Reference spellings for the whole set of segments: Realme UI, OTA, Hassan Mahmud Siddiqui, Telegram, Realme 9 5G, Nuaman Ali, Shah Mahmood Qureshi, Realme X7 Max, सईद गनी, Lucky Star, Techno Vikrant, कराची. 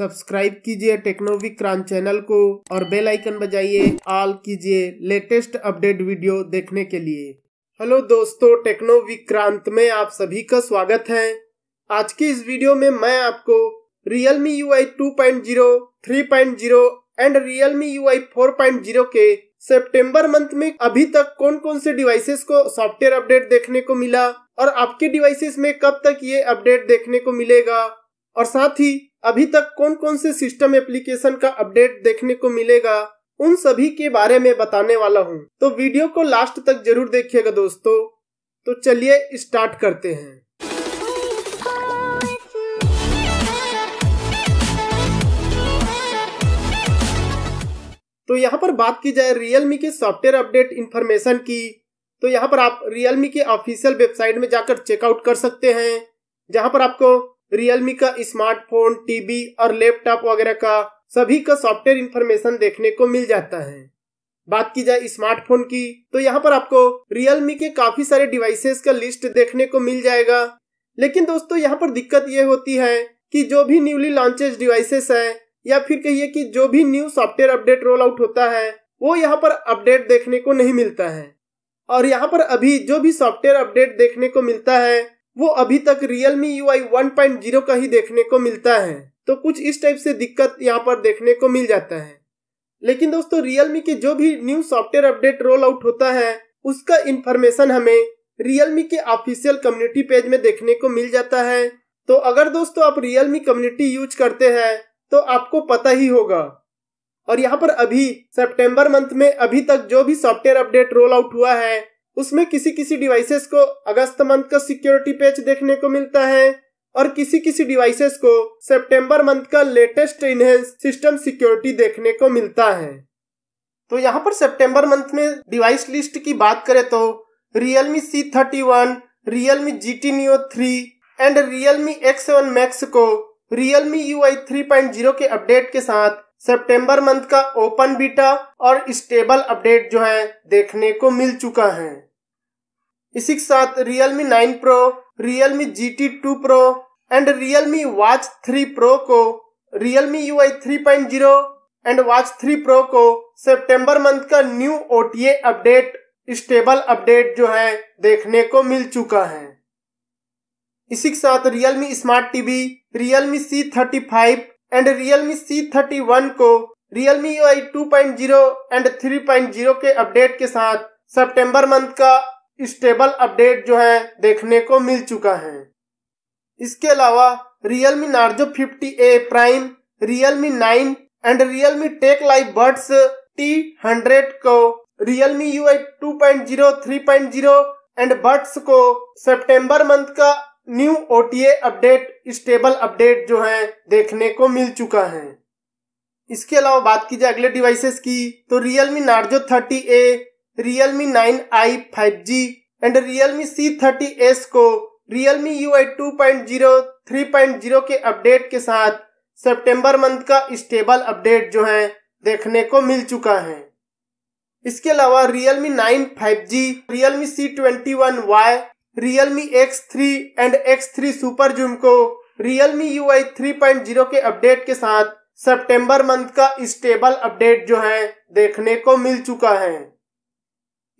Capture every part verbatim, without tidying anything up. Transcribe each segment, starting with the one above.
Subscribe कीजिए techno Vikrant channel को और बेल आइकन बजाइए, ऑल कीजिए लेटेस्ट अपडेट वीडियो देखने के लिए। हेलो दोस्तों, टेक्नो विक्रांत में आप सभी का स्वागत है। आज के इस वीडियो में मैं आपको Realme U I two point zero, three point zero and Realme U I four point zero के सितंबर मंथ में अभी तक कौन कौन से डिवाइसेस को सॉफ्टवेयर अपडेट देखने को मिला और आपके डिवाइसेस में कब तक ये अपडेट देखने को मिलेगा, और साथ ही अभी तक कौन कौन से सिस्टम एप्लीकेशन का अपडेट देखने को मिलेगा, उन सभी के बारे में बताने वाला हूँ। तो वीडियो को लास्ट तक जरूर देखिएगा दोस्तों। तो चलिए स्टार्ट करते हैं। तो यहाँ पर बात की जाए Realme के सॉफ्टवेयर अपडेट इन्फॉर्मेशन की, तो यहाँ पर आप Realme के ऑफिशियल वेबसाइट में जाकर चेकआउट कर सकते हैं, जहाँ पर आपको Realme का स्मार्टफोन, टीवी और लैपटॉप वगैरह का सभी का सॉफ्टवेयर इन्फॉर्मेशन देखने को मिल जाता है। बात की जाए स्मार्टफोन की, तो यहाँ पर आपको Realme के काफी सारे डिवाइसेस का लिस्ट देखने को मिल जाएगा। लेकिन दोस्तों यहाँ पर दिक्कत ये होती है कि जो भी न्यूली लॉन्चेड डिवाइसेस है या फिर कहिए कि जो भी new software update roll out होता है वो यहाँ पर अपडेट देखने को नहीं मिलता है। और यहाँ पर अभी जो भी सॉफ्टवेयर अपडेट देखने को मिलता है वो अभी तक Realme U I one point zero का ही देखने को मिलता है। तो कुछ इस टाइप से दिक्कत यहाँ पर देखने को मिल जाता है। लेकिन दोस्तों Realme के जो भी new software update roll out होता है उसका इन्फॉर्मेशन हमें Realme के ऑफिशियल कम्युनिटी पेज में देखने को मिल जाता है। तो अगर दोस्तों आप Realme कम्युनिटी यूज करते हैं तो आपको पता ही होगा। और यहाँ पर अभी सितंबर मंथ में अभी तक जो भी सॉफ्टवेयर अपडेट रोल आउट हुआ है उसमें किसी किसी डिवाइसेस को अगस्त मंथ का सिक्योरिटी पैच देखने को मिलता है और किसी किसी डिवाइसेस को सितंबर मंथ का लेटेस्ट एनहेंस सिस्टम सिक्योरिटी देखने को मिलता है। तो यहाँ पर सितंबर मंथ में डिवाइस लिस्ट की बात करें तो Realme C thirty one, Realme G T Neo three and Realme X seven Max को Realme U I three point zero के अपडेट के साथ सितंबर मंथ का ओपन बीटा और स्टेबल अपडेट जो है देखने को मिल चुका है। इसी के साथ Realme nine Pro, Realme G T two Pro and Realme Watch three Pro को Realme U I three point zero and Watch three Pro को सितंबर मंथ का new O T A update stable update जो है देखने को मिल चुका है। इसी के साथ Realme smart TV, Realme C thirty five and Realme C thirty one को Realme U I two point zero and three point zero के अपडेट के साथ सितंबर मंथ का स्टेबल अपडेट जो है देखने को मिल चुका है। इसके अलावा Realme Narzo fifty A Prime, Realme nine and Realme Tech Live Buds T hundred को Realme U I two point zero, three point zero and Buds को सितंबर मंथ का new O T A update stable update जो है देखने को मिल चुका है। इसके अलावा बात की जाए अगले डिवाइसेस की, तो Realme Narzo thirty A, Realme nine i five G and Realme C thirty S को Realme U I two point zero, three point zero के अपडेट के साथ सितंबर मंथ का स्टेबल अपडेट जो है देखने को मिल चुका है। इसके अलावा Realme nine five G, Realme C twenty one Y, Realme X three and X three super zoom को Realme U I three point zero के अपडेट के साथ सितंबर मंथ का स्टेबल अपडेट जो है देखने को मिल चुका है।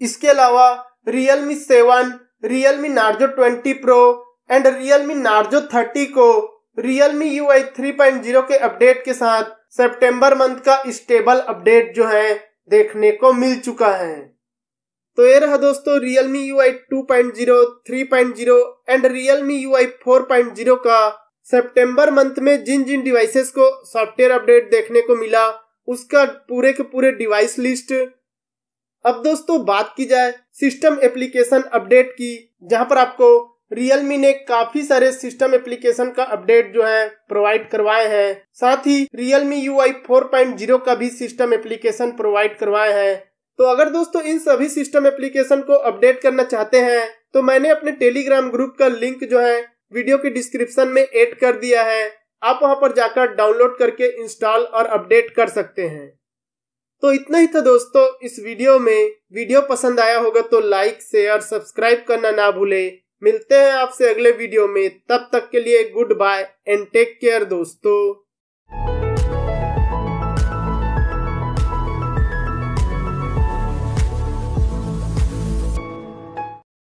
इसके अलावा Realme seven, Realme Narzo twenty Pro and Realme Narzo thirty को Realme U I three point zero के अपडेट के साथ सितंबर मंथ का स्टेबल अपडेट जो है देखने को मिल चुका है। तो ये रहा दोस्तों Realme U I two point zero, three point zero and Realme U I four point zero का सितंबर मंथ में जिन जिन डिवाइसेस को सॉफ्टवेयर अपडेट देखने को मिला उसका पूरे के पूरे डिवाइस लिस्ट। अब दोस्तों बात की जाए सिस्टम एप्लीकेशन अपडेट की, जहां पर आपको Realme ने काफी सारे सिस्टम एप्लीकेशन का अपडेट जो है प्रोवाइड करवाए हैं। साथ ही Realme U I four point zero का भी सिस्टम एप्लीकेशन प्रोवाइड करवाए हैं। तो अगर दोस्तों इन सभी सिस्टम एप्लीकेशन को अपडेट करना चाहते हैं तो मैंने अपने टेलीग्राम ग्रुप का लिंक जो है वीडियो के डिस्क्रिप्शन में ऐड कर दिया है। आप वहां पर जाकर डाउनलोड करके इंस्टॉल और अपडेट कर सकते हैं। तो इतना ही था दोस्तों इस वीडियो में। वीडियो पसंद आया होगा तो लाइक, शेयर, सब्सक्राइब करना ना भूले। मिलते हैं आपसे अगले वीडियो में, तब तक के लिए goodbye and take care दोस्तों।